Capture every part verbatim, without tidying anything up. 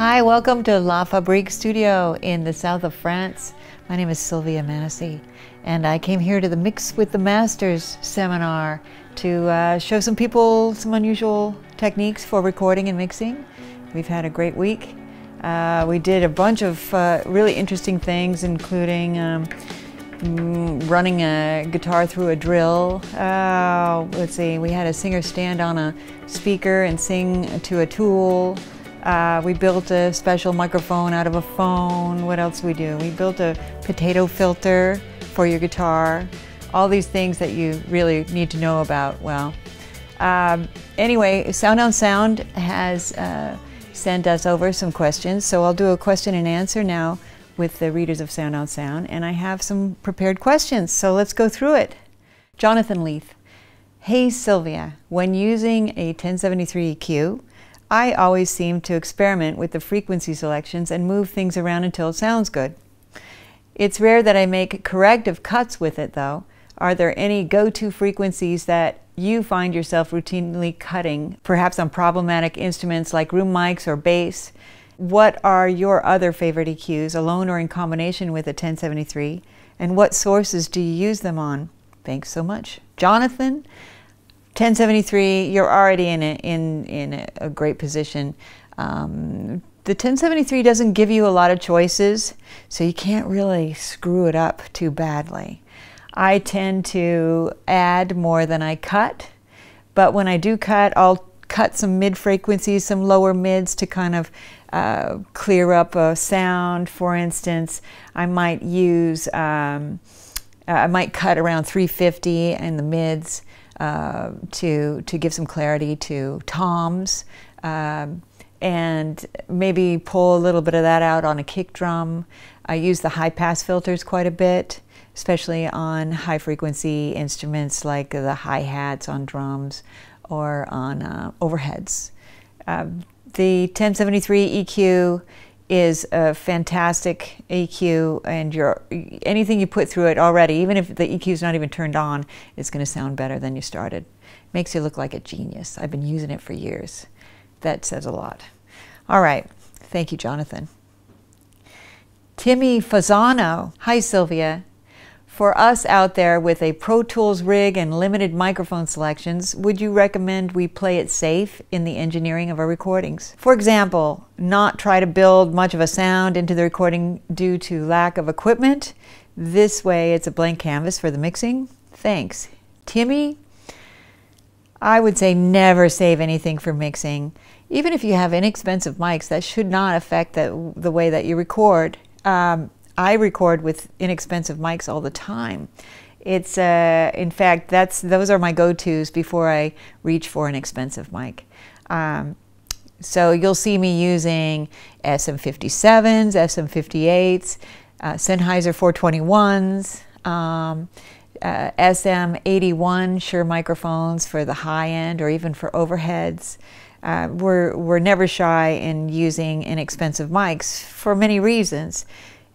Hi, welcome to La Fabrique Studio in the south of France. My name is Sylvia Massy, and I came here to the Mix with the Masters seminar to uh, show some people some unusual techniques for recording and mixing. We've had a great week. Uh, we did a bunch of uh, really interesting things, including um, running a guitar through a drill. Uh, let's see, we had a singer stand on a speaker and sing to a tool. Uh, we built a special microphone out of a phone. What else we do? We built a potato filter for your guitar. All these things that you really need to know about. Well, um, anyway, Sound On Sound has uh, sent us over some questions, so I'll do a question and answer now with the readers of Sound On Sound, and I have some prepared questions, so let's go through it. Jonathan Leith. Hey Sylvia, when using a ten seventy-three E Q, I always seem to experiment with the frequency selections and move things around until it sounds good. It's rare that I make corrective cuts with it though. Are there any go-to frequencies that you find yourself routinely cutting, perhaps on problematic instruments like room mics or bass? What are your other favorite E Qs, alone or in combination with a ten seventy-three? And what sources do you use them on? Thanks so much. Jonathan, ten seventy-three, you're already in a, in, in a, a great position. Um, the ten seventy-three doesn't give you a lot of choices, so you can't really screw it up too badly. I tend to add more than I cut, but when I do cut, I'll cut some mid frequencies, some lower mids to kind of uh, clear up a sound. For instance, I might use, um, uh, I might cut around three fifty in the mids uh, to, to give some clarity to toms, um, and maybe pull a little bit of that out on a kick drum. I use the high pass filters quite a bit, especially on high frequency instruments like the hi-hats on drums, or on uh, overheads. Uh, the ten seventy-three E Q is a fantastic E Q, and your anything you put through it already, even if the E Q is not even turned on, it's going to sound better than you started. Makes you look like a genius. I've been using it for years. That says a lot. All right, thank you, Jonathan. Timmy Fazzano. Hi, Sylvia. For us out there with a Pro Tools rig and limited microphone selections, would you recommend we play it safe in the engineering of our recordings? For example, not try to build much of a sound into the recording due to lack of equipment. This way it's a blank canvas for the mixing. Thanks. Timmy, I would say never save anything for mixing. Even if you have inexpensive mics, that should not affect the, the way that you record. Um, I record with inexpensive mics all the time. It's uh, in fact, that's those are my go-tos before I reach for an expensive mic. Um, so you'll see me using S M fifty-sevens, S M fifty-eights, uh, Sennheiser four twenty-ones, um, uh, S M eighty-one Shure microphones for the high end or even for overheads. Uh, we're, we're never shy in using inexpensive mics for many reasons.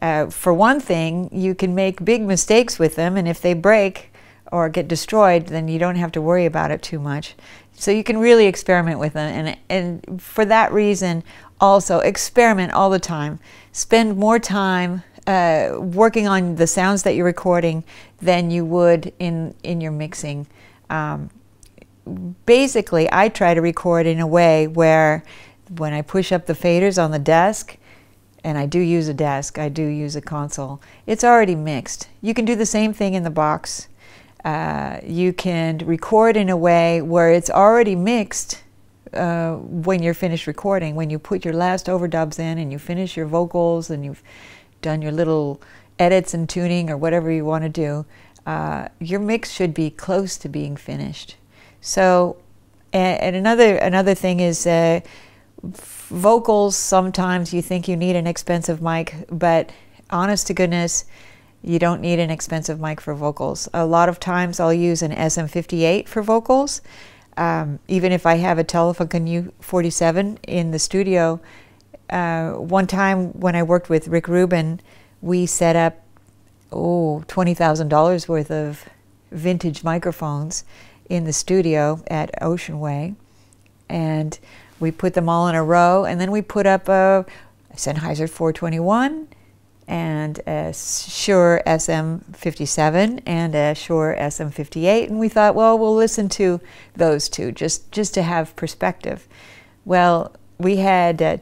Uh, for one thing, you can make big mistakes with them, and if they break or get destroyed, then you don't have to worry about it too much. So you can really experiment with them, and, and for that reason, also experiment all the time. Spend more time uh, working on the sounds that you're recording than you would in, in your mixing. Um, basically, I try to record in a way where when I push up the faders on the desk, and I do use a desk, I do use a console, it's already mixed. You can do the same thing in the box. Uh, you can record in a way where it's already mixed uh, when you're finished recording. When you put your last overdubs in and you finish your vocals and you've done your little edits and tuning or whatever you want to do, uh, your mix should be close to being finished. So, and another, another thing is, uh, vocals, sometimes you think you need an expensive mic, but honest to goodness, you don't need an expensive mic for vocals. A lot of times I'll use an S M fifty-eight for vocals. Um, even if I have a Telefunken U forty-seven in the studio, uh, one time when I worked with Rick Rubin, we set up oh, twenty thousand dollars worth of vintage microphones in the studio at Oceanway, and We put them all in a row, and then we put up a Sennheiser four twenty-one and a Shure S M fifty-seven and a Shure S M fifty-eight, and we thought, well, we'll listen to those two just, just to have perspective. Well, we had uh,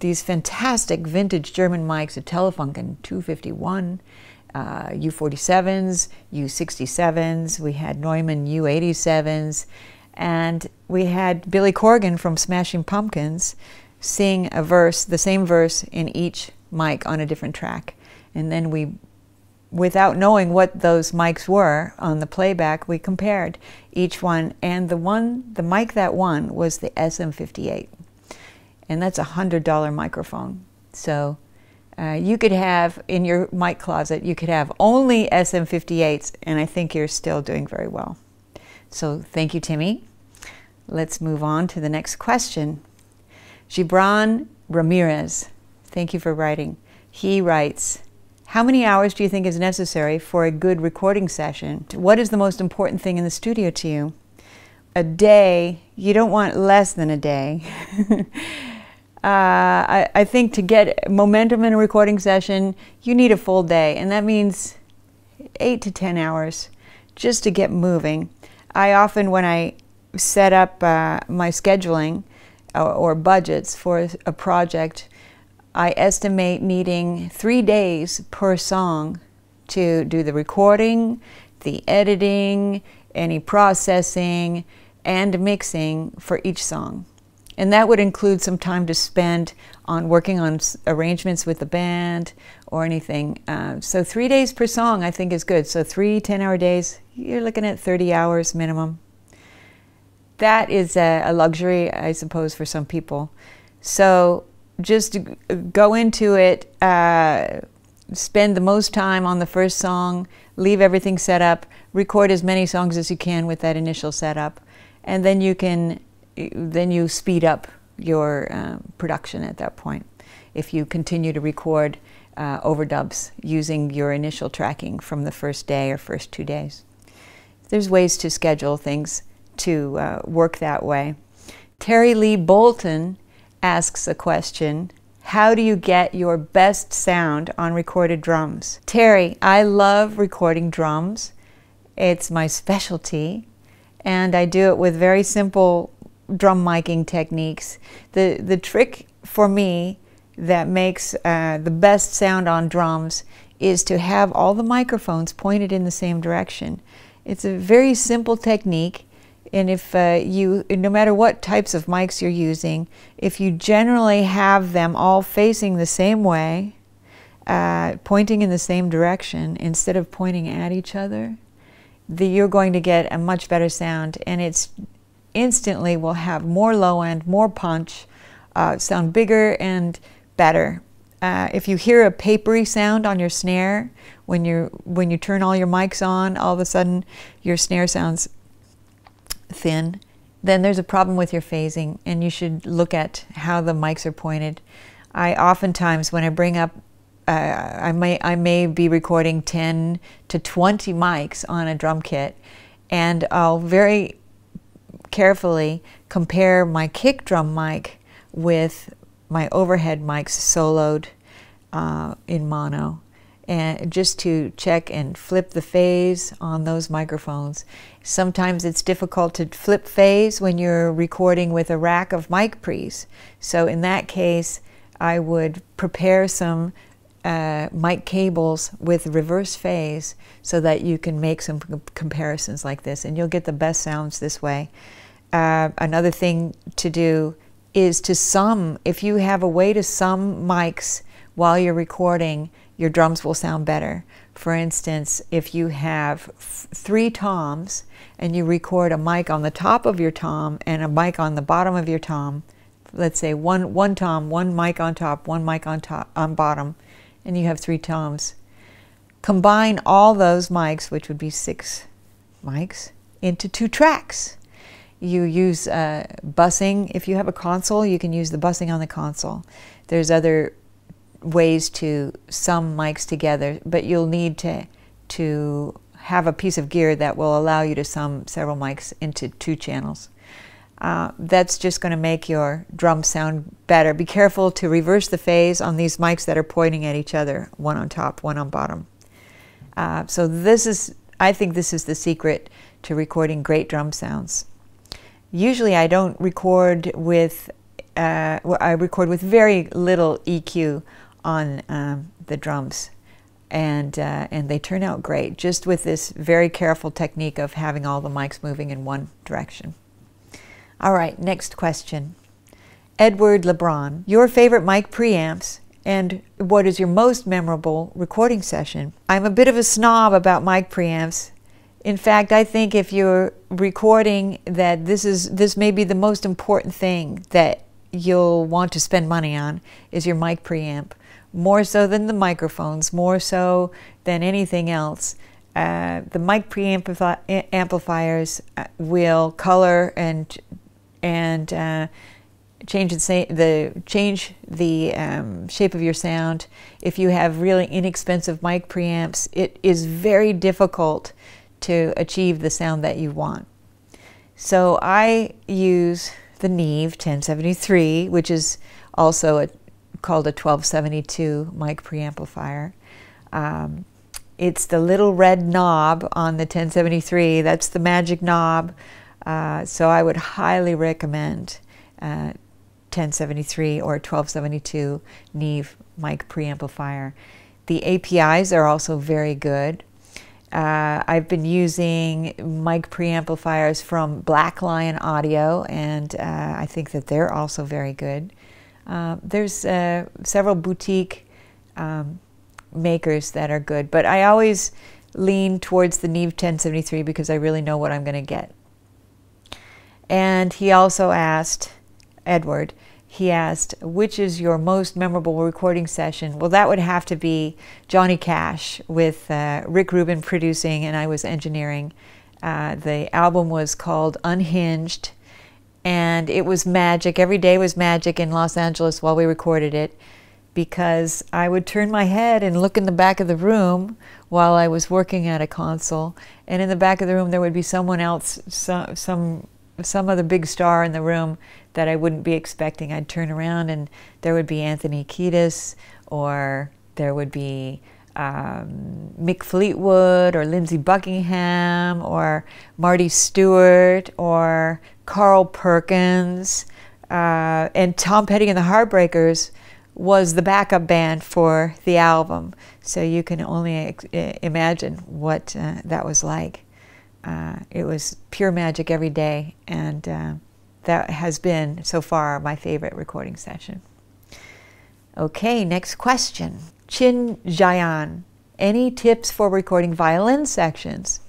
these fantastic vintage German mics, a Telefunken two fifty-one, uh, U forty-sevens, U sixty-sevens, we had Neumann U eighty-sevens, and we had Billy Corgan from Smashing Pumpkins sing a verse, the same verse in each mic on a different track. And then we, without knowing what those mics were on the playback, we compared each one, and the one, the mic that won was the S M fifty-eight. And that's a one hundred dollar microphone. So uh, you could have, in your mic closet, you could have only S M fifty-eights, and I think you're still doing very well. So thank you, Timmy. Let's move on to the next question. Gibran Ramirez, thank you for writing. He writes, how many hours do you think is necessary for a good recording session? What is the most important thing in the studio to you? A day, you don't want less than a day. uh, I, I think to get momentum in a recording session, you need a full day, and that means eight to ten hours just to get moving. I often, when I set up uh, my scheduling or, or budgets for a project, I estimate needing three days per song to do the recording, the editing, any processing, and mixing for each song. And that would include some time to spend on working on arrangements with the band or anything. Uh, so three days per song I think is good. So three ten-hour days, you're looking at thirty hours minimum. That is a, a luxury, I suppose, for some people. So just go into it, uh, spend the most time on the first song, leave everything set up, record as many songs as you can with that initial setup, and then you can then you speed up your um, production at that point if you continue to record uh, overdubs using your initial tracking from the first day or first two days. There's ways to schedule things to uh, work that way. Terry Lee Bolton asks a question, how do you get your best sound on recorded drums? Terry, I love recording drums. It's my specialty, and I do it with very simple drum miking techniques. The, the trick for me that makes uh, the best sound on drums is to have all the microphones pointed in the same direction. It's a very simple technique, and if uh, you, no matter what types of mics you're using, if you generally have them all facing the same way, uh, pointing in the same direction instead of pointing at each other, the, you're going to get a much better sound, and it's instantly will have more low end, more punch, uh, sound bigger and better. Uh, if you hear a papery sound on your snare, when you when you turn all your mics on, all of a sudden your snare sounds thin, then there's a problem with your phasing, and you should look at how the mics are pointed. I oftentimes, when I bring up Uh, I may I may be recording ten to twenty mics on a drum kit, and I'll very carefully compare my kick drum mic with my overhead mics soloed uh, in mono, and just to check and flip the phase on those microphones. Sometimes it's difficult to flip phase when you're recording with a rack of mic pre's. So in that case, I would prepare some Uh, mic cables with reverse phase so that you can make some comparisons like this, and you'll get the best sounds this way. Uh, another thing to do is to sum. If you have a way to sum mics while you're recording, your drums will sound better. For instance, if you have f three toms and you record a mic on the top of your tom and a mic on the bottom of your tom, let's say one, one tom, one mic on top, one mic on top, on bottom, and you have three toms. Combine all those mics, which would be six mics, into two tracks. You use uh, bussing. If you have a console, you can use the bussing on the console. There's other ways to sum mics together, but you'll need to, to have a piece of gear that will allow you to sum several mics into two channels. Uh, that's just going to make your drum sound better. Be careful to reverse the phase on these mics that are pointing at each other, one on top, one on bottom. Uh, so this is, I think this is the secret to recording great drum sounds. Usually I don't record with, uh, I record with very little E Q on um, the drums, and, uh, and they turn out great, just with this very careful technique of having all the mics moving in one direction. All right, next question. Edward LeBron, your favorite mic preamps and what is your most memorable recording session? I'm a bit of a snob about mic preamps. In fact, I think if you're recording that this is this may be the most important thing that you'll want to spend money on is your mic preamp, more so than the microphones, more so than anything else. Uh, the mic preamplifi- amplifiers will color and and uh, change the, the change the um, shape of your sound. If you have really inexpensive mic preamps, it is very difficult to achieve the sound that you want. So I use the Neve ten seventy-three, which is also a, called a twelve seventy-two mic preamplifier. Um, it's the little red knob on the ten seventy-three. That's the magic knob. Uh, so I would highly recommend uh, ten seventy-three or twelve seventy-two Neve mic preamplifier. The A P Is are also very good. Uh, I've been using mic preamplifiers from Black Lion Audio, and uh, I think that they're also very good. Uh, there's uh, several boutique um, makers that are good, but I always lean towards the Neve ten seventy-three because I really know what I'm going to get. And he also asked, Edward, he asked, which is your most memorable recording session? Well, that would have to be Johnny Cash with uh, Rick Rubin producing and I was engineering. Uh, the album was called Unhinged, and it was magic. Every day was magic in Los Angeles while we recorded it, because I would turn my head and look in the back of the room while I was working at a console, and in the back of the room there would be someone else, some, some some other big star in the room that I wouldn't be expecting. I'd turn around and there would be Anthony Kiedis, or there would be um, Mick Fleetwood, or Lindsey Buckingham, or Marty Stewart, or Carl Perkins, uh, and Tom Petty and the Heartbreakers was the backup band for the album. So you can only imagine what uh, that was like. Uh, it was pure magic every day, and uh, that has been, so far, my favorite recording session. Okay, next question. Chin Jayan, any tips for recording violin sections?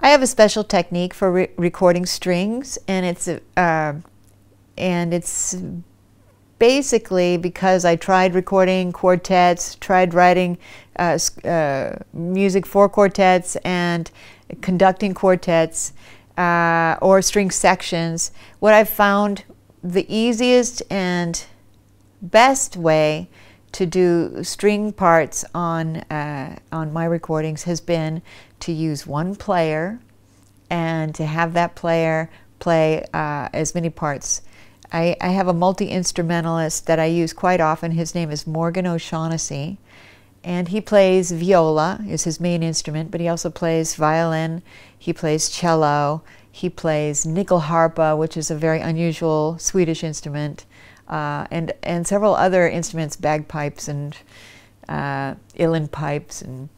I have a special technique for re recording strings, and it's, uh, and it's basically because I tried recording quartets, tried writing uh, uh, music for quartets, and conducting quartets uh, or string sections. What I've found the easiest and best way to do string parts on uh, on my recordings has been to use one player and to have that player play uh, as many parts. I, I have a multi-instrumentalist that I use quite often. His name is Morgan O'Shaughnessy, and he plays viola, is his main instrument, but he also plays violin, he plays cello, he plays nickel harpa, which is a very unusual Swedish instrument, uh, and, and several other instruments, bagpipes and uh, uilleann pipes. And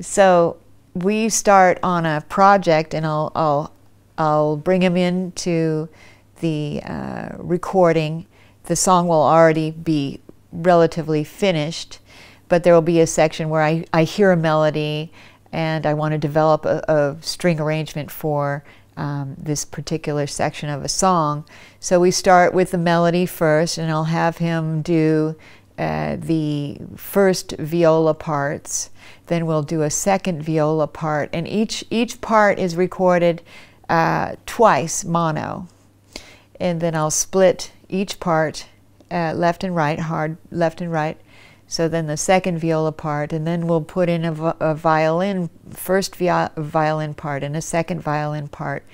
so we start on a project, and I'll, I'll, I'll bring him into the uh, recording. The song will already be relatively finished, but there will be a section where I, I hear a melody and I want to develop a, a string arrangement for um, this particular section of a song. So we start with the melody first, and I'll have him do uh, the first viola parts. Then we'll do a second viola part, and each, each part is recorded uh, twice mono. And then I'll split each part uh, left and right, hard left and right. So then the second viola part, and then we'll put in a, a violin, first vi violin part and a second violin part,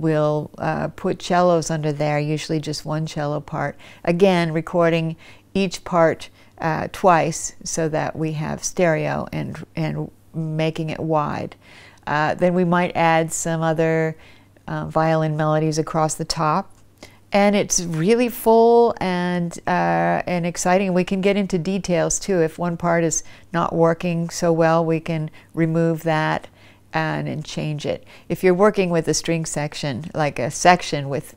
we'll uh, put cellos under there, usually just one cello part. Again, recording each part uh, twice so that we have stereo and, and making it wide. Uh, then we might add some other uh, violin melodies across the top. And it's really full and, uh, and exciting. We can get into details too. If one part is not working so well, we can remove that and, and change it. If you're working with a string section, like a section with,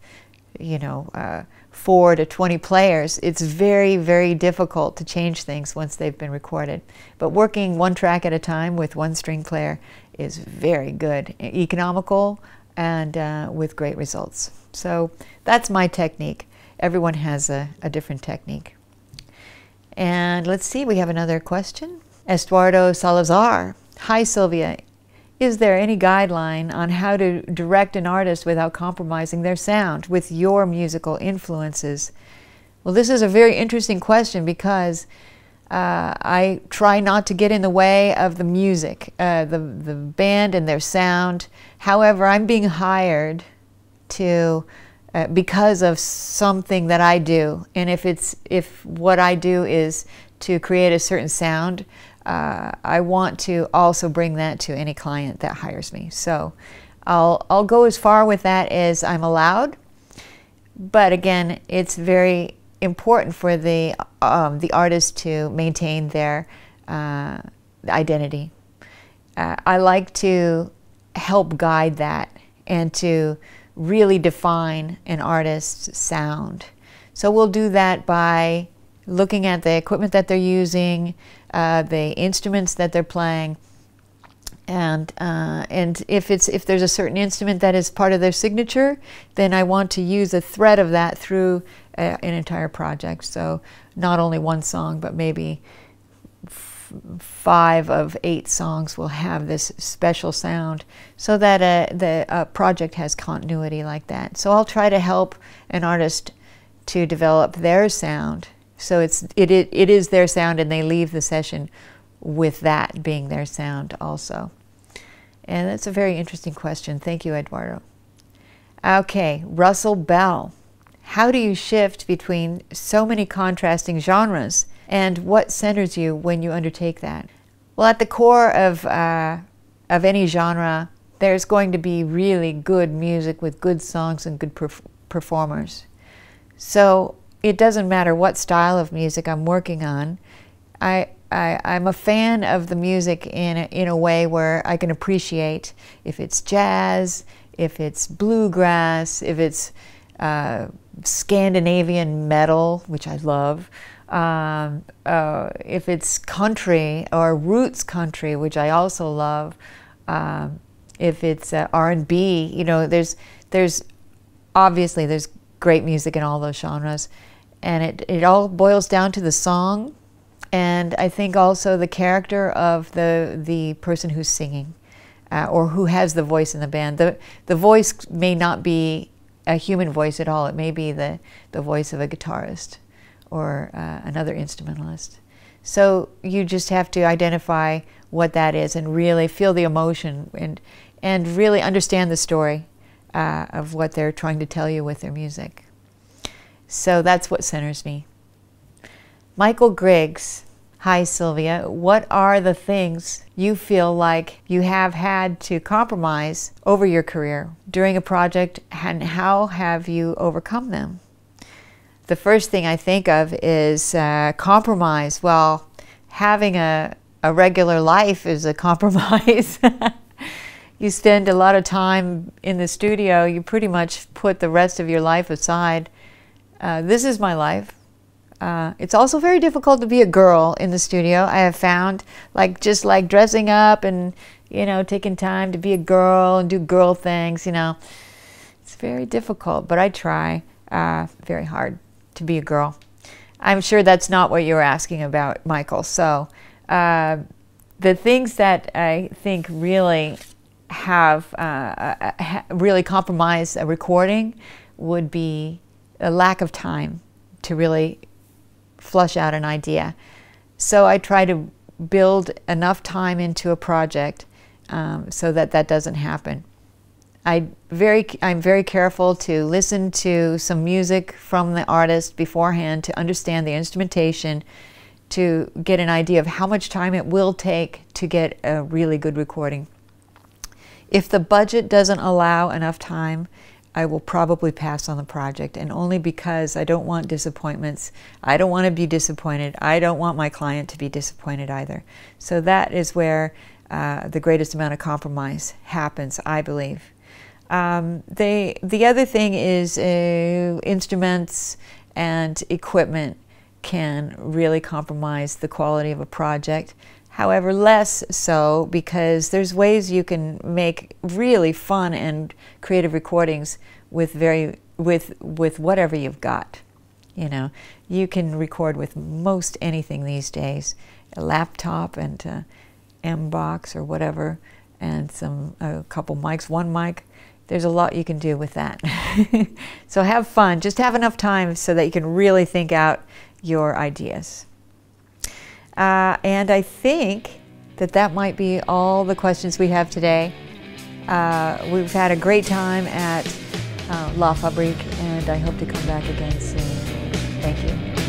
you know, uh, four to twenty players, it's very, very difficult to change things once they've been recorded. But working one track at a time with one string player is very good, economical, and uh, with great results. So that's my technique. Everyone has a, a different technique. And let's see, we have another question. Estuardo Salazar. Hi, Sylvia. Is there any guideline on how to direct an artist without compromising their sound with your musical influences? Well, this is a very interesting question because Uh, I try not to get in the way of the music, uh, the, the band and their sound. However, I'm being hired to, uh, because of something that I do. And if, it's, if what I do is to create a certain sound, uh, I want to also bring that to any client that hires me. So I'll, I'll go as far with that as I'm allowed. But again, it's very important for the um, the artist to maintain their uh, identity. Uh, I like to help guide that and to really define an artist's sound. So we'll do that by looking at the equipment that they're using, uh, the instruments that they're playing, and uh, and if it's if there's a certain instrument that is part of their signature, then I want to use a thread of that through Uh, an entire project. So not only one song, but maybe f five of eight songs will have this special sound so that uh, the uh, project has continuity like that. So I'll try to help an artist to develop their sound. So it's, it, it, it is their sound, and they leave the session with that being their sound also. And that's a very interesting question. Thank you, Eduardo. Okay, Russell Bell. How do you shift between so many contrasting genres, and what centers you when you undertake that? Well, at the core of, uh, of any genre, there's going to be really good music with good songs and good perf performers. So it doesn't matter what style of music I'm working on. I, I, I'm a fan of the music in a, in a way where I can appreciate if it's jazz, if it's bluegrass, if it's Uh, Scandinavian metal, which I love, um, uh, if it's country or roots country, which I also love, um, if it's uh, R and B, you know, there's, there's obviously there's great music in all those genres, and it, it all boils down to the song, and I think also the character of the, the person who's singing, uh, or who has the voice in the band. The, the voice may not be a human voice at all. It may be the, the voice of a guitarist or uh, another instrumentalist. So you just have to identify what that is and really feel the emotion and, and really understand the story uh, of what they're trying to tell you with their music. So that's what centers me. Michael Griggs. Hi, Sylvia. What are the things you feel like you have had to compromise over your career during a project, and how have you overcome them? The first thing I think of is uh, compromise. Well, having a, a regular life is a compromise. You spend a lot of time in the studio. You pretty much put the rest of your life aside. Uh, this is my life. Uh, it's also very difficult to be a girl in the studio, I have found, like just like dressing up and, you know, taking time to be a girl and do girl things, you know. It's very difficult, but I try uh, very hard to be a girl. I'm sure that's not what you were asking about, Michael. So uh, the things that I think really have, uh, ha really compromised a recording would be a lack of time to really flush out an idea. So I try to build enough time into a project um, so that that doesn't happen. I very, I'm very careful to listen to some music from the artist beforehand to understand the instrumentation, to get an idea of how much time it will take to get a really good recording. If the budget doesn't allow enough time, I will probably pass on the project, and only because I don't want disappointments. I don't want to be disappointed. I don't want my client to be disappointed either. So that is where uh, the greatest amount of compromise happens, I believe. Um, they, the other thing is uh, instruments and equipment can really compromise the quality of a project. However, less so, because there's ways you can make really fun and creative recordings with very with with whatever you've got. You know, you can record with most anything these days, a laptop and uh, M box or whatever, and some a couple mics, one mic. There's a lot you can do with that. So have fun. Just have enough time so that you can really think out your ideas. Uh, and I think that that might be all the questions we have today. Uh, we've had a great time at uh, La Fabrique, and I hope to come back again soon. Thank you.